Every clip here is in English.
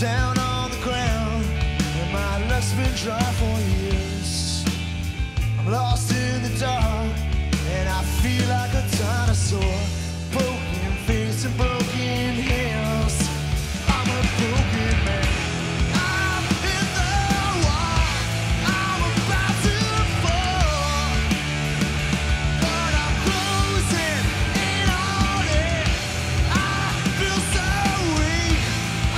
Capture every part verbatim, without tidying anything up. down on the ground, and my luck's been dry for years. I'm lost in the dark, and I feel like a dinosaur. Broken face and broken hands, I'm a broken man. I'm in the water, I'm about to fall, but I'm closing in on it. I feel so weak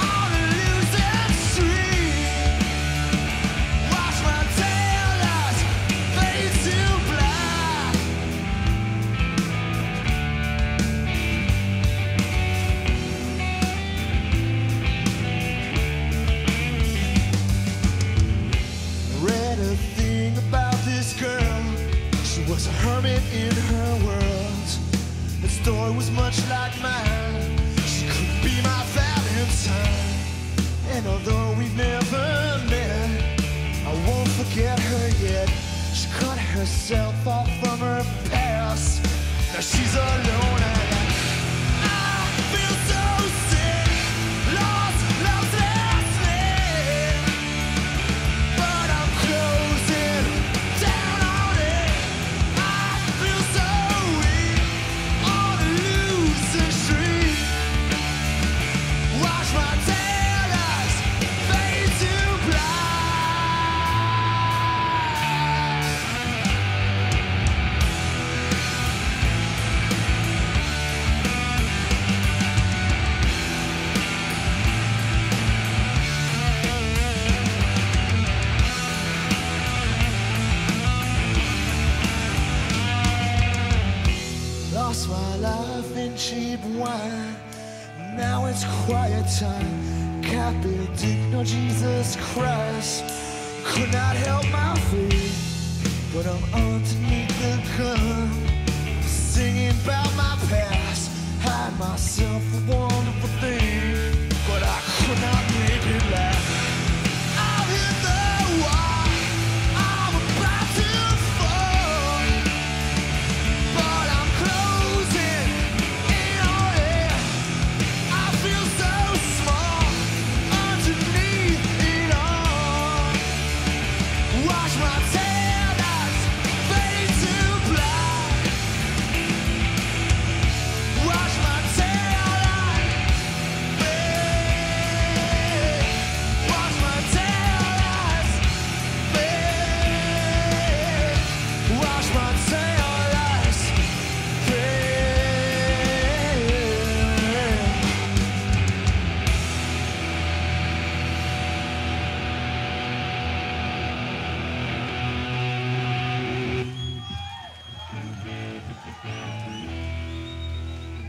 on a losing streak. Watch my tail lights fade to black. Read a thing about this girl. She was a hermit in her world. The story was much like mine. She could be my Valentine. And although we've never met, I won't forget her yet. She cut herself off from her past. Now she's alone and I lost my life in cheap wine. Now it's quiet time. Can't be a dick, no Jesus Christ. Could not help my faith, but I'm underneath the gun, singing about my past. Hide myself a wonderful thing, but I could not.